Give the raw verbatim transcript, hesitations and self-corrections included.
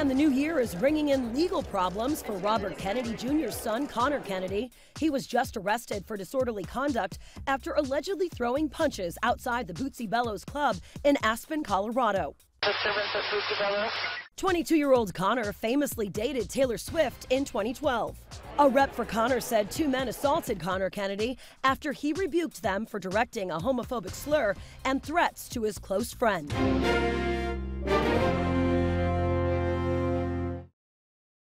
plan the new year is bringing in legal problems for Robert Kennedy Junior's son, Connor Kennedy. He was just arrested for disorderly conduct after allegedly throwing punches outside the Bootsy Bellows Club in Aspen, Colorado. twenty-two-year-old Connor famously dated Taylor Swift in twenty twelve. A rep for Connor said two men assaulted Connor Kennedy after he rebuked them for directing a homophobic slur and threats to his close friend.